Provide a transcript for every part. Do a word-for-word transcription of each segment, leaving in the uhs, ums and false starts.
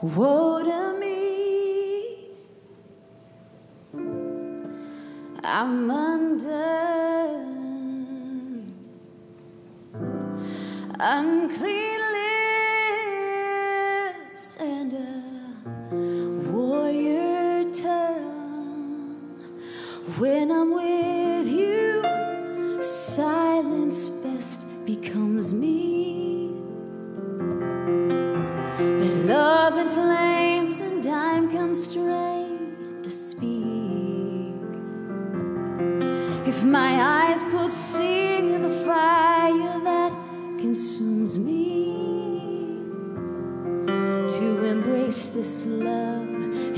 Woe to me, I'm undone, unclean lips and a warrior tongue. When I'm with you, silence best becomes me. But love and flames and I'm constrained to speak. If my eyes could see the fire that consumes me, to embrace this love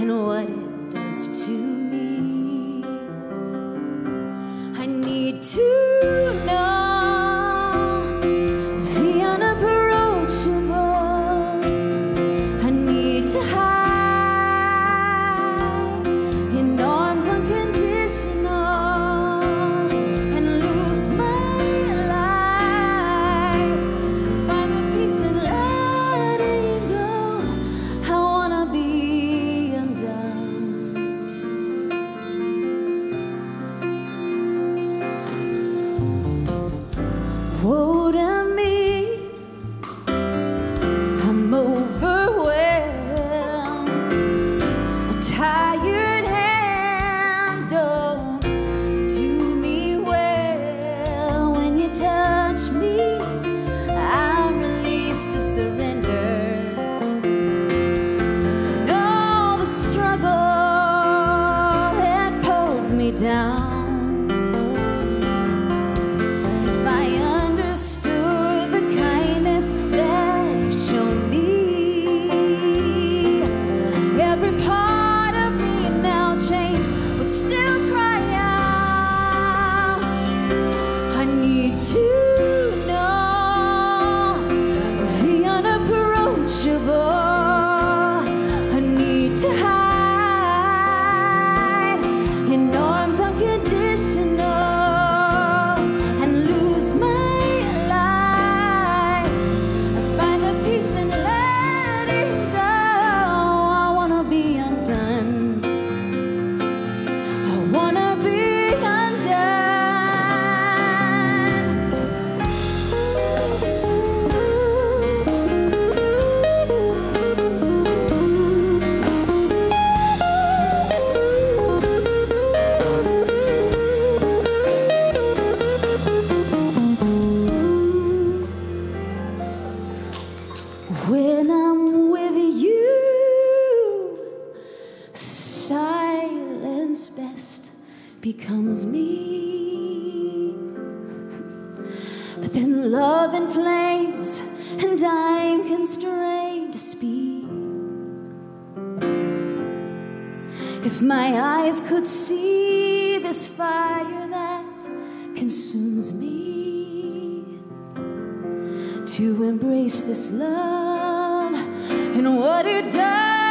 and what it does to me, I need to know down. If I understood the kindness that you've shown me, every part of me now changed would still cry out. I need to know the unapproachable. I need to have when I'm with you, silence best becomes me. But then love inflames and I'm constrained to speak. If my eyes could see this fire that consumes me, to embrace this love and what it does.